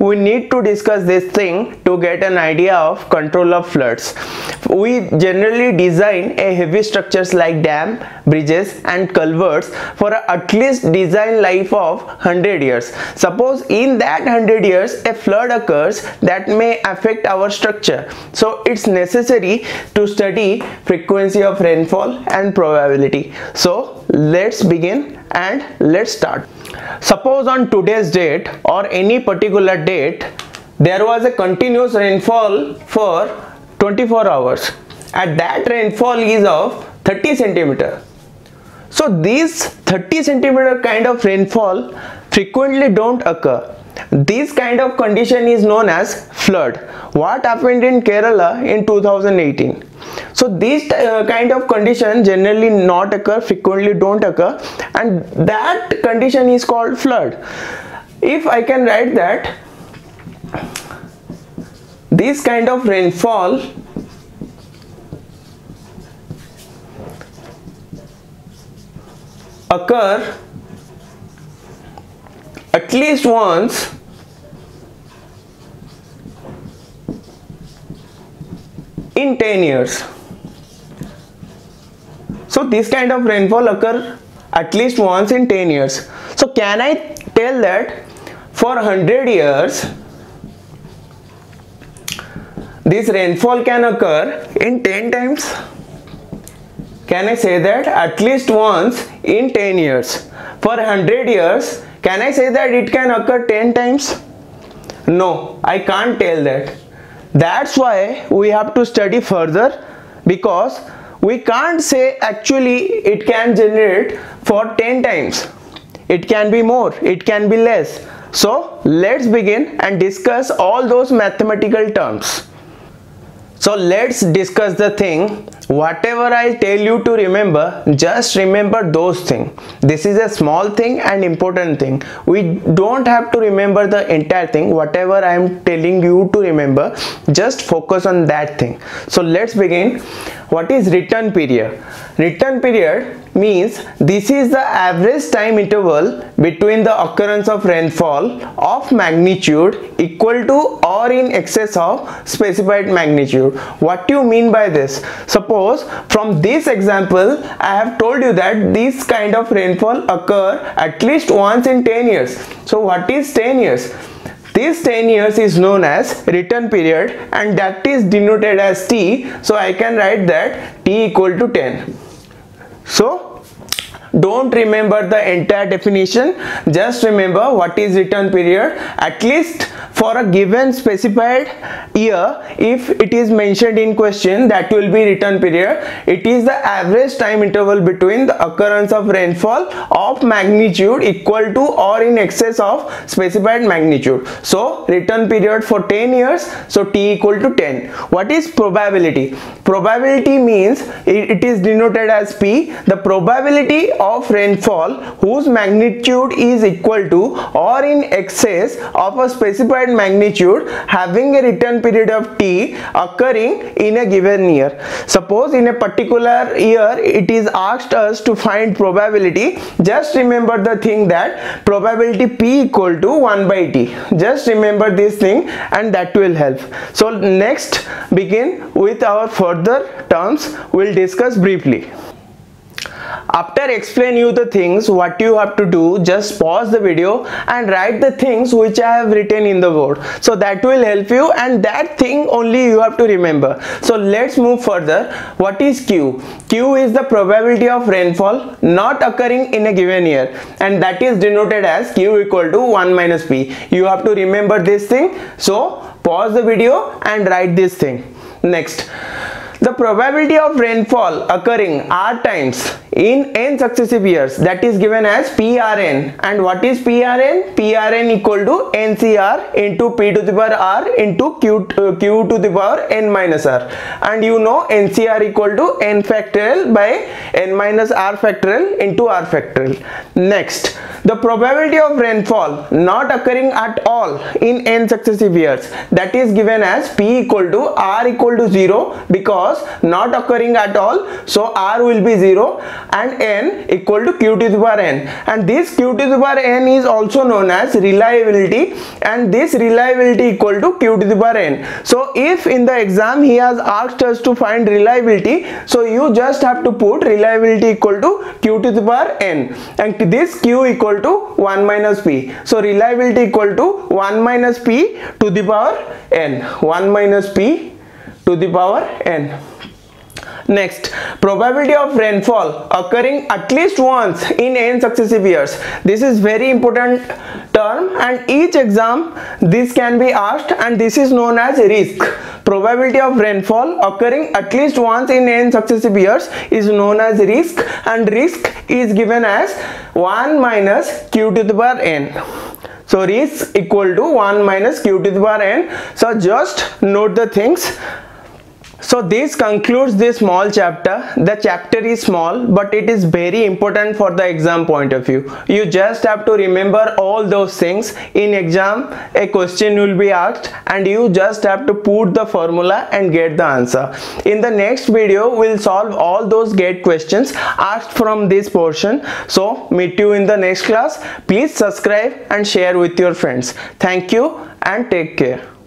We need to discuss this thing to get an idea of control of floods. We generally design a heavy structures like dam, bridges and culverts for at least design life of 100 years. Suppose in that 100 years a flood occurs that may affect our structure. So it's necessary to study frequency of rainfall and probability. So let's begin and let's start. Suppose on today's date or any particular date there was a continuous rainfall for 24 hours and that rainfall is of 30 centimeter. So these 30 centimeter kind of rainfall frequently don't occur. This kind of condition is known as flood. What happened in Kerala in 2018? So these kind of condition generally not occur, frequently don't occur, and that condition is called flood. If I can write that this kind of rainfall occur at least once in 10 years. So this kind of rainfall occur at least once in 10 years. So can I tell that for 100 years this rainfall can occur in 10 times? Can I say that at least once in 10 years? For 100 years can I say that it can occur 10 times? No, I can't tell that. That's why we have to study further, because we can't say actually it can generate for 10 times. It can be more, it can be less. So let's begin and discuss all those mathematical terms. So let's discuss the thing. Whatever I tell you to remember, just remember those things. This is a small thing and important thing. We don't have to remember the entire thing. Whatever I am telling you to remember, just focus on that thing. So let's begin. What is return period? Return period means this is the average time interval between the occurrence of rainfall of magnitude equal to or in excess of specified magnitude. What do you mean by this? Suppose from this example I have told you that this kind of rainfall occur at least once in 10 years. So what is 10 years? This 10 years is known as return period and that is denoted as T. So I can write that T equal to 10. So don't remember the entire definition, just remember what is return period, at least for a given specified year. If it is mentioned in question, that will be return period. It is the average time interval between the occurrence of rainfall of magnitude equal to or in excess of specified magnitude. So return period for 10 years, so T equal to 10. What is probability? Probability means it is denoted as P, the probability of rainfall whose magnitude is equal to or in excess of a specified magnitude having a return period of T occurring in a given year. Suppose in a particular year it is asked us to find probability. Just remember the thing that probability P equal to 1 by T. Just remember this thing and that will help. So next begin with our further terms. We'll discuss briefly. After explain you the things what you have to do, just pause the video and write the things which I have written in the board. So that will help you and that thing only you have to remember. So let's move further. What is Q? Q is the probability of rainfall not occurring in a given year and that is denoted as Q equal to 1 minus P. You have to remember this thing. So pause the video and write this thing. Next. The probability of rainfall occurring r times in n successive years, that is given as PRN. And what is PRN? PRN equal to NCR into P to the power R into Q to the power N minus R. And you know NCR equal to N factorial by N minus R factorial into R factorial. Next, the probability of rainfall not occurring at all in n successive years, that is given as P equal to R equal to 0, because not occurring at all, so R will be 0. and n equal to q to the power n, and this q to the power n is also known as reliability, and this reliability equal to q to the power n. So if in the exam he has asked us to find reliability, so you just have to put reliability equal to q to the power n, and this q equal to 1 minus p. So reliability equal to 1 minus p to the power n, 1 minus p to the power n. Next, probability of rainfall occurring at least once in n successive years. This is very important term, and each exam this can be asked, and this is known as risk. Probability of rainfall occurring at least once in n successive years is known as risk, and risk is given as 1 minus q to the power n. So risk equal to 1 minus q to the power n. So just note the things. So this concludes this small chapter. The chapter is small, but it is very important for the exam point of view. You just have to remember all those things. In exam, a question will be asked, and you just have to put the formula and get the answer. In the next video, we'll solve all those GATE questions asked from this portion. So meet you in the next class. Please subscribe and share with your friends. Thank you and take care.